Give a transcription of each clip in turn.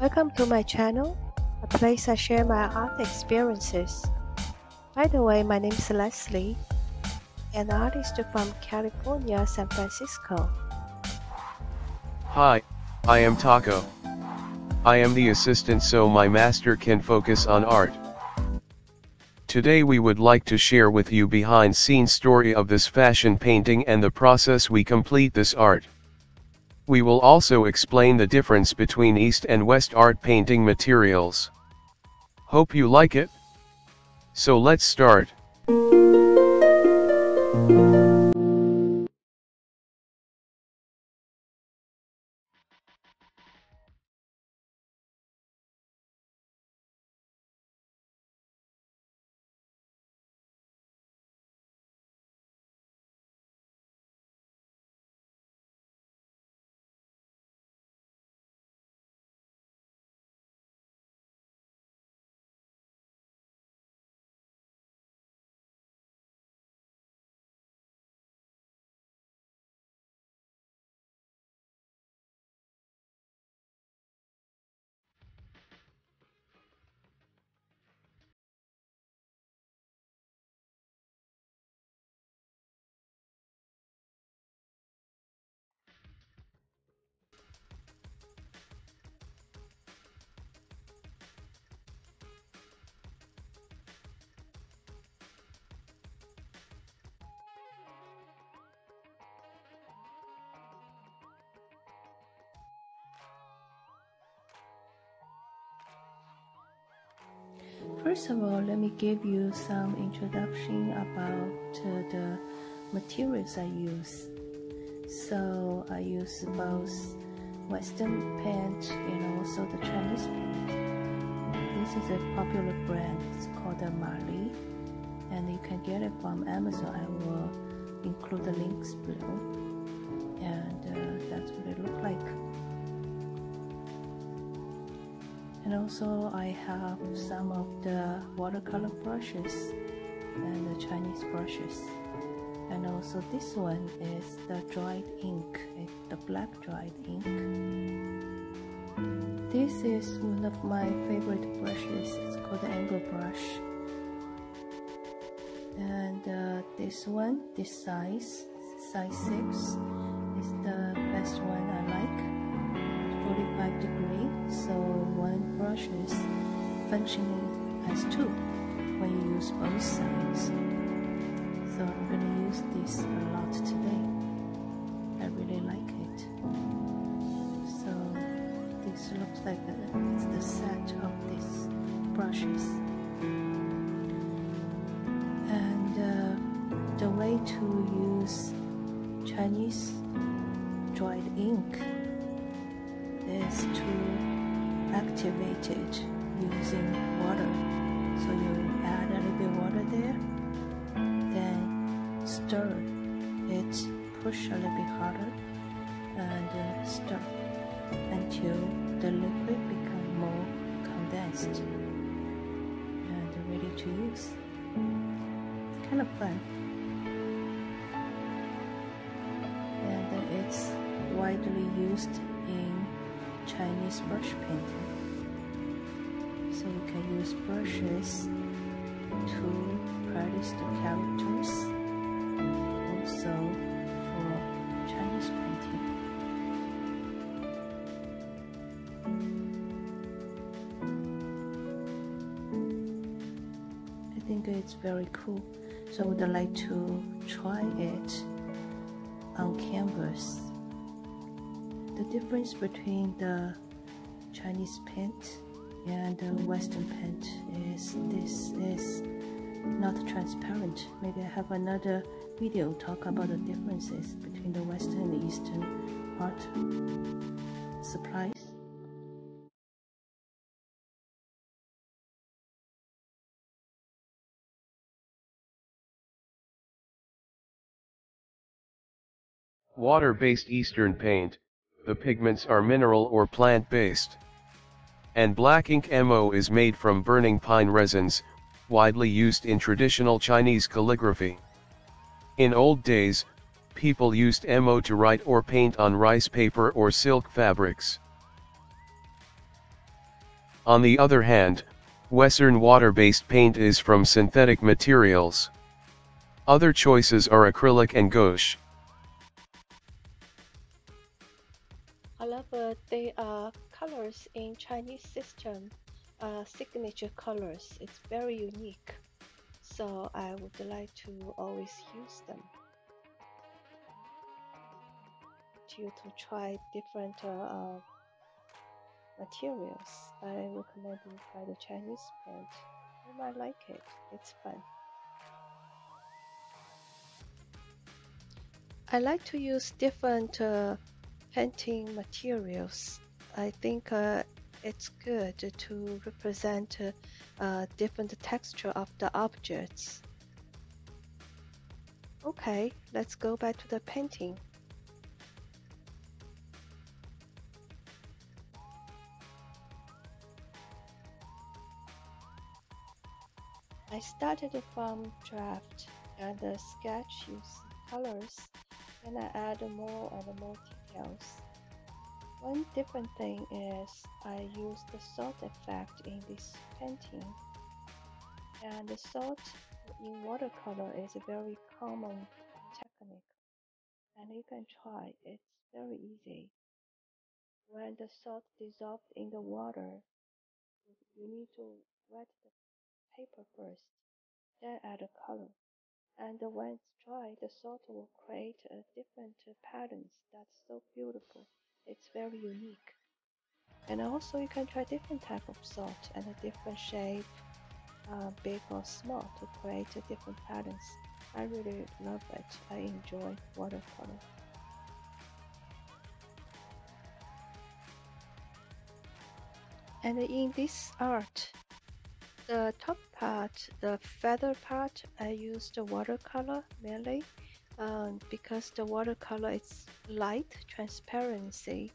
Welcome to my channel, a place I share my art experiences. By the way, my name is Leslie, an artist from California, San Francisco. Hi, I am Taco. I am the assistant so my master can focus on art. Today we would like to share with you behind scenes story of this fashion painting and the process we complete this art. We will also explain the difference between East and West art painting materials. Hope you like it. So let's start. First of all, let me give you some introduction about the materials I use. So I use both Western paint and also the Chinese paint. This is a popular brand, it's called Marie's, and you can get it from Amazon. I will include the links below, and that's what it looks like. And also I have some of the watercolor brushes and the Chinese brushes. And also this one is the dried ink, it's the black dried ink. This is one of my favorite brushes, it's called the angle brush. And this one, this size 6, is the best one I like. 45 degree, so one brush is functioning as two when you use both sides. So I'm going to use this a lot today. I really like it. So this looks like it's the set of these brushes. And the way to use Chinese dried ink is to activate it using water. So you add a little bit water there, then stir it, push a little bit harder, and stir until the liquid becomes more condensed and ready to use. It's kind of fun. And it's widely used in Chinese brush painting. So you can use brushes to practice the characters, also for Chinese painting. I think it's very cool, so I would like to try it on canvas. The difference between the Chinese paint and the Western paint is this is not transparent. Maybe I have another video talk about the differences between the Western and the Eastern art supplies. Water-based Eastern paint. The pigments are mineral or plant-based. And black ink MO is made from burning pine resins, widely used in traditional Chinese calligraphy. In old days, people used MO to write or paint on rice paper or silk fabrics. On the other hand, Western water-based paint is from synthetic materials. Other choices are acrylic and gouache. I love the colors in Chinese system, signature colors. It's very unique, so I would like to always use them. You to try different materials. I recommend you try the Chinese paint. You might like it. It's fun. I like to use different painting materials. I think it's good to represent different texture of the objects. Okay, let's go back to the painting. I started from draft and sketch using colors, and I add more and more details. One different thing is I use the salt effect in this painting, and the salt in watercolor is a very common technique, and you can try. It's very easy. When the salt dissolves in the water, you need to wet the paper first, then add a color, and when it's dry, the salt will create a different patterns that's so beautiful. It's very unique. And also you can try different type of salt and a different shape, big or small, to create different patterns. I really love it. I enjoy watercolor. And in this art, the top part, the feather part, I used watercolor mainly because the watercolor is light transparency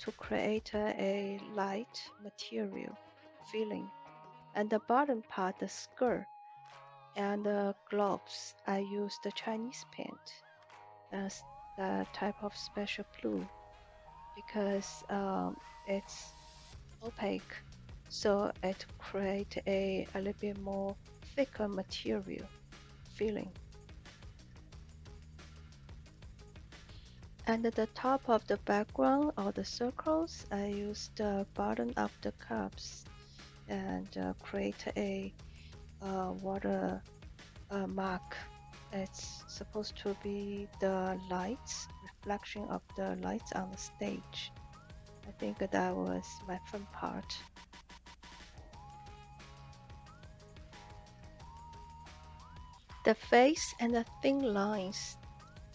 to create a light material feeling. And the bottom part, the skirt and the gloves, I used the Chinese paint as the type of special blue because it's opaque. So it creates a little bit more thicker material feeling. And at the top of the background or the circles, I use the bottom of the cups and create a water mark. It's supposed to be the lights, reflection of the lights on the stage. I think that was my fun part. The face and the thin lines,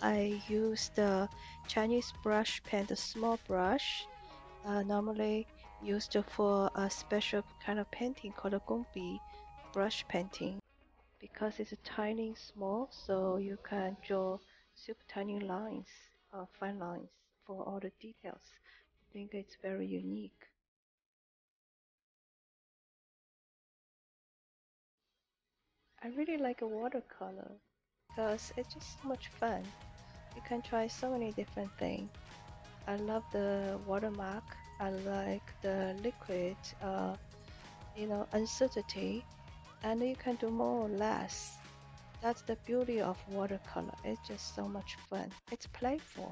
I use the Chinese brush pen, the small brush, normally used for a special kind of painting called a gongbi brush painting, because it's tiny, small, so you can draw super tiny lines or fine lines for all the details. I think it's very unique. I really like watercolor because it's just so much fun. You can try so many different things. I love the watermark. I like the liquid, uncertainty, and you can do more or less. That's the beauty of watercolor. It's just so much fun. It's playful.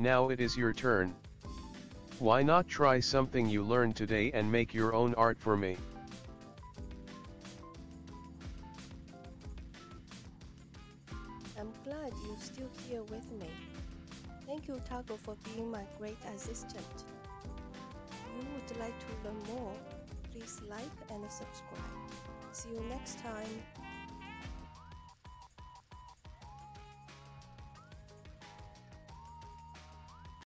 Now it is your turn. Why not try something you learned today and make your own art for me? I'm glad you're still here with me. Thank you, Taco, for being my great assistant. If you would like to learn more, please like and subscribe. See you next time.